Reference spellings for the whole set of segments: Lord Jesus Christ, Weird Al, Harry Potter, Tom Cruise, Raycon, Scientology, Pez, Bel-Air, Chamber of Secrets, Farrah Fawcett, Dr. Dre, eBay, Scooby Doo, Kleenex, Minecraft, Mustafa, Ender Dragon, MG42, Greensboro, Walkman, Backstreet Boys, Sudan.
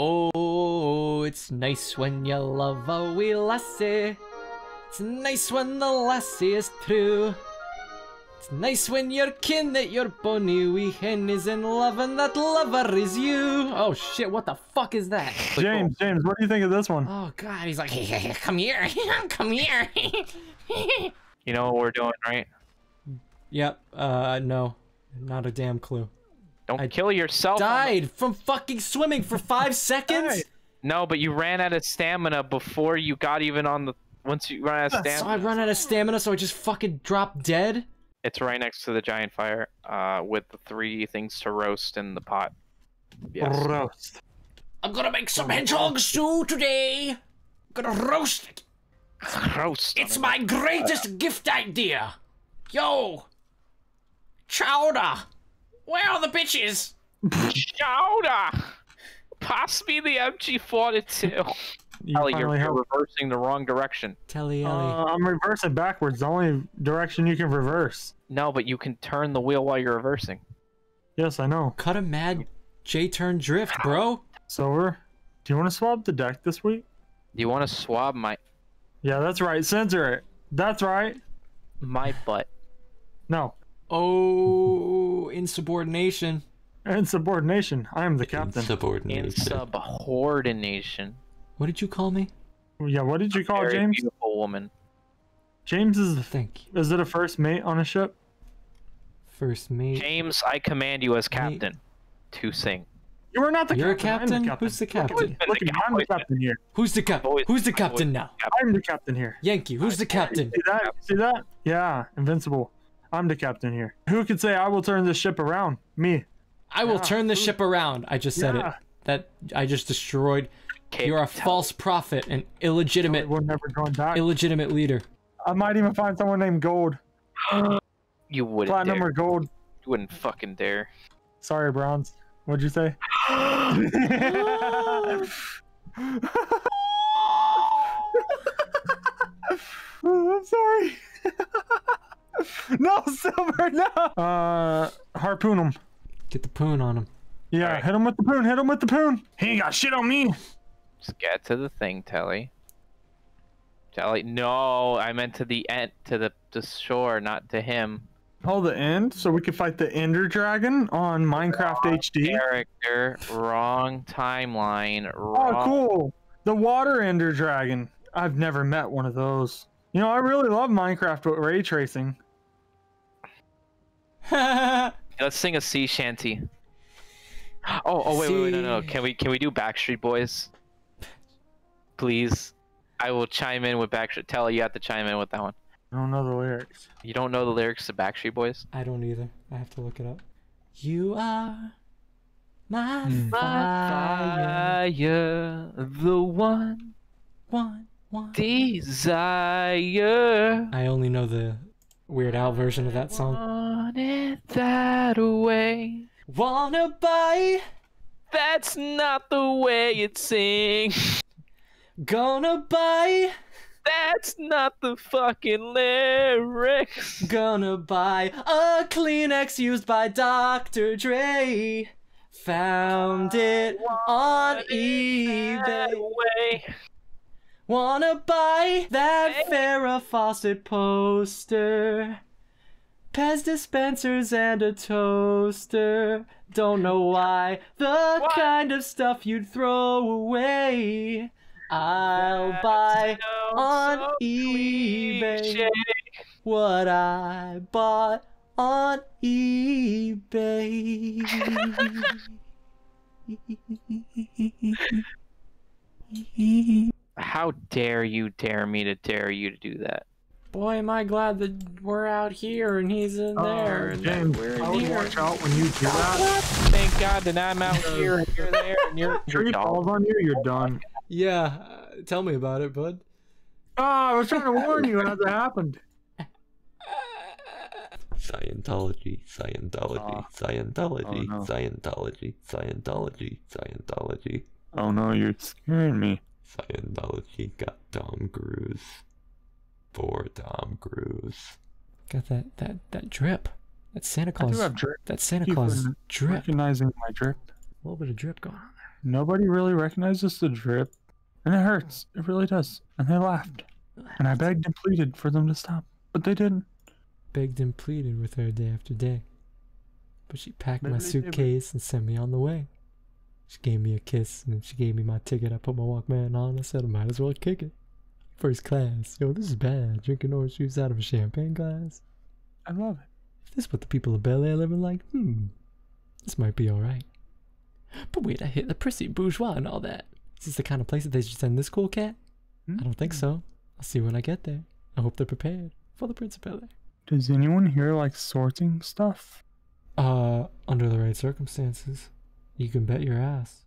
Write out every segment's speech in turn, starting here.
Oh, it's nice when you love a wee lassie. It's nice when the lassie is true. It's nice when you're kin that your bonny wee hen is in love and that lover is you. Oh shit, what the fuck is that? Like, James, oh. James, what do you think of this one? Oh god, he's like, hey, come here, come here. You know what we're doing, right? Yep, no. Not a damn clue. Don't kill yourself. Died from fucking swimming for 5 seconds? Died. No, but you ran out of stamina before you got even on the... Once you run out of stamina. So I ran out of stamina, so I just fucking dropped dead? It's right next to the giant fire, with the 3 things to roast in the pot. Yes. Roast. I'm gonna make some hedgehog stew today. I'm gonna roast it. Roast. It's my greatest gift idea. Yo. Chowder. Where are the bitches? Chowder. Pass me the MG42. Ellie, you're reversing the wrong direction. Telly, Ellie. I'm reversing backwards. The only direction you can reverse. No, but you can turn the wheel while you're reversing. Yes, I know. Cut a mad J-turn drift, bro. So, do you want to swab the deck this week? Do you want to swab my... Yeah, that's right. Censor it. That's right. My butt. No. Oh, insubordination. Insubordination. I am the captain. Insubordination. Insubordination. What did you call me? Yeah, what did you call James? Very beautiful woman. James is the thing. Is it a first mate on a ship? First mate. James, I command you as captain to sing. You are not the captain. You're a captain? Who's the captain? Look, I'm the captain here. Who's the captain? Who's the captain now? I'm the captain here. Yankee, who's the captain? See that? See that? Yeah, invincible. I'm the captain here. Who could say I will turn this ship around? Me. I will turn this ship around. I just said it. That I just destroyed. You're a false prophet, an illegitimate, we're never going back. Illegitimate leader. I might even find someone named Gold. You wouldn't Platinum dare. Or Gold. You wouldn't fucking dare. Sorry, Bronze. What'd you say? I'm sorry. No, Silver, no. Harpoon him. Get the poon on him. Yeah, right. Hit him with the poon. Hit him with the poon. He ain't got shit on me. Just get to the thing, Telly. Telly, no, I meant to the end, to the shore, not to him. Oh, the end? So we could fight the Ender Dragon on Minecraft wrong HD? Character, wrong timeline, wrong... Oh, cool. The Water Ender Dragon. I've never met one of those. You know, I really love Minecraft with ray tracing. Let's sing a sea shanty. Oh, wait, wait, no. Can we do Backstreet Boys? Please, I will chime in with Backstreet. Tell you have to chime in with that one. I don't know the lyrics. You don't know the lyrics to Backstreet Boys? I don't either. I have to look it up. You are my fire, the one desire. I only know the Weird Al version of that song. Want it that way. Wanna buy? That's not the way it sings. Gonna buy? That's not the fucking lyrics. Gonna buy a Kleenex used by Dr. Dre. Found it on eBay. Wanna buy that Farrah Fawcett poster? Pez dispensers and a toaster. Don't know why. The kind of stuff you'd throw away. I'll buy on eBay what I bought on eBay. How dare me to dare you to do that? Boy, am I glad that we're out here and he's in there. James, I would watch out when you do that. Thank God that I'm out here and you're there and you're falls on you, you're done. Yeah, tell me about it, bud. Oh, I was trying to warn you as it happened. Scientology. Oh no, you're scaring me. Scientology got Tom Cruise. For Tom Cruise. Got that drip. That's Santa Claus. I do have drip. That's Santa Claus drip. Recognizing my drip. A little bit of drip going on there. Nobody really recognizes the drip, and it hurts. It really does. And they laughed. And I begged and pleaded for them to stop, but they didn't. Begged and pleaded with her day after day. But she packed my suitcase and sent me on the way. She gave me a kiss, and she gave me my ticket. I put my Walkman on. I said, I might as well kick it. First class. Yo, this is bad. Drinking orange juice out of a champagne glass. I love it. If this is what the people of Bel-Air living like, this might be alright. But wait, I hit the prissy bourgeois and all that. Is this the kind of place that they should send this cool cat? I don't think so. I'll see when I get there. I hope they're prepared for the Prince of Bel-Air. Does anyone here like sorting stuff? Under the right circumstances. You can bet your ass.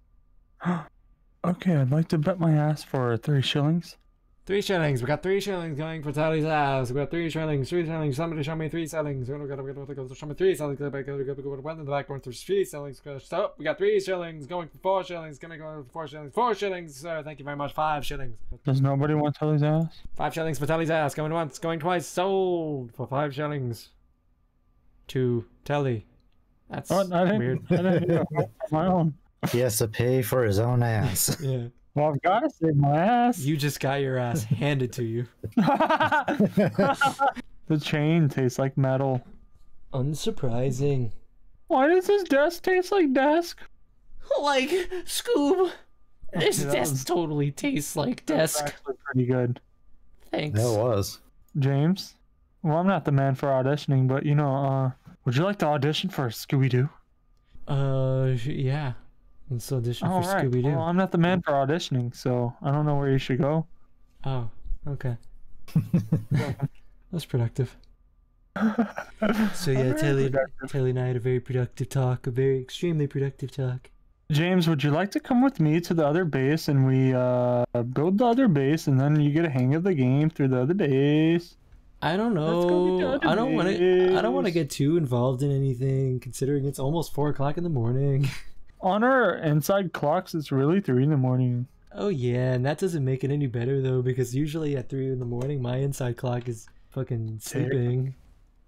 Okay, I'd like to bet my ass for 3 shillings. 3 shillings. We got 3 shillings going for Sally's ass. We got 3 shillings. 3 shillings. Somebody show me 3 shillings. We're gonna show me 3 shillings. One in the back going for 3 shillings. Stop. We got 3 shillings going for 4 shillings. Gonna go for 4 shillings. 4 shillings, sir. Thank you very much. 5 shillings. Does nobody want Sally's ass? 5 shillings for Sally's ass. Going once. Going twice. Sold for 5 shillings. To Telly. That's weird. My own. He has to pay for his own ass. Yeah. Well, I've got to save my ass. You just got your ass handed to you. The chain tastes like metal. Unsurprising. Why does this desk taste like desk? Like, Scoob, this desk totally tastes like desk. Actually pretty good. Thanks. It was. James? Well, I'm not the man for auditioning, but, you know, would you like to audition for Scooby Doo? Yeah. Let's audition for Scooby Doo. Well, I'm not the man for auditioning, so I don't know where you should go. Oh, okay. That's productive. So yeah, Telly and I had a very productive talk, a very extremely productive talk. James, would you like to come with me to the other base and we build the other base and then you get a hang of the game through the other base? I don't know. I don't want to get too involved in anything, considering it's almost 4 o'clock in the morning. On our inside clocks, it's really 3 in the morning. Oh, yeah, and that doesn't make it any better, though, because usually at 3 in the morning, my inside clock is fucking sleeping.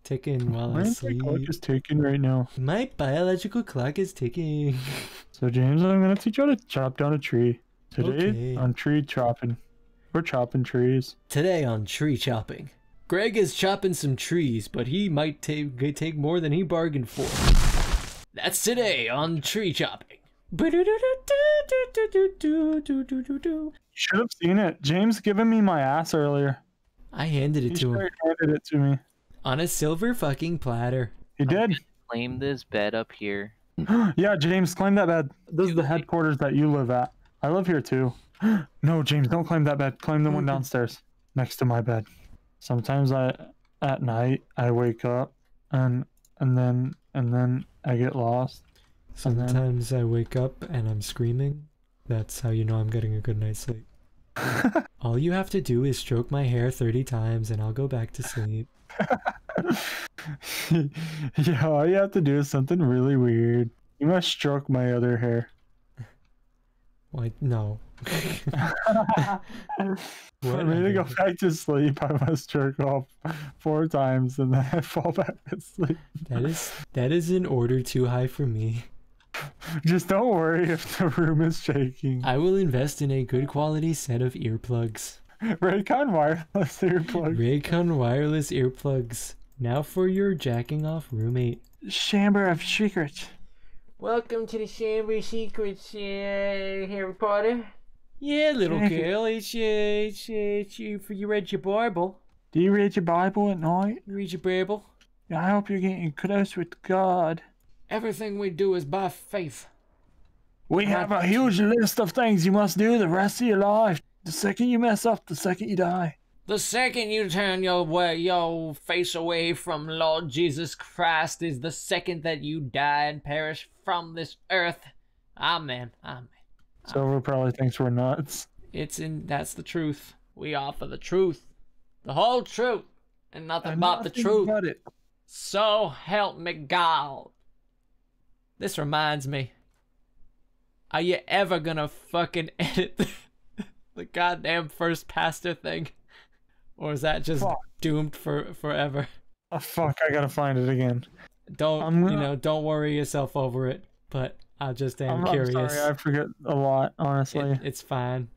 Ticking while I sleep. My inside clock is ticking right now. My biological clock is ticking. So, James, I'm going to teach you how to chop down a tree. Today on tree chopping. We're chopping trees. Today on tree chopping. Greg is chopping some trees, but he might take more than he bargained for. That's today on tree chopping. You should have seen it. James given me my ass earlier. I handed it to him. He handed it to me. On a silver fucking platter. He did. Claim this bed up here. Yeah, James, claim that bed. This is the headquarters that you live at. I live here too. No, James, don't claim that bed. Claim the one downstairs next to my bed. Sometimes at night, I wake up and then I get lost. Sometimes I wake up and I'm screaming. That's how you know I'm getting a good night's sleep. All you have to do is stroke my hair 30 times and I'll go back to sleep. Yeah, all you have to do is something really weird. You must stroke my other hair. Why? No. For me to go back to sleep, I must jerk off 4 times and then I fall back to sleep. That is an order too high for me. Just don't worry if the room is shaking. I will invest in a good quality set of earplugs. Raycon wireless earplugs. Raycon wireless earplugs. Now for your jacking off roommate. Chamber of Secrets. Welcome to the Chamber of Secrets, Harry Potter. Yeah, little girl, you read your Bible. Do you read your Bible at night? You read your Bible. Yeah, I hope you're getting close with God. Everything we do is by faith. We have a huge list of things you must do the rest of your life. The second you mess up, the second you die. The second you turn your face away from Lord Jesus Christ is the second that you die and perish from this earth. Amen. Amen. Silver probably thinks we're nuts. That's the truth. We offer the truth. The whole truth. And nothing but the truth. So help me God. This reminds me. Are you ever gonna fucking edit the goddamn first pastor thing? Or is that just doomed for forever? Oh fuck, I gotta find it again. Don't worry yourself over it, but I just am curious. I'm sorry, I forget a lot, honestly. It's fine.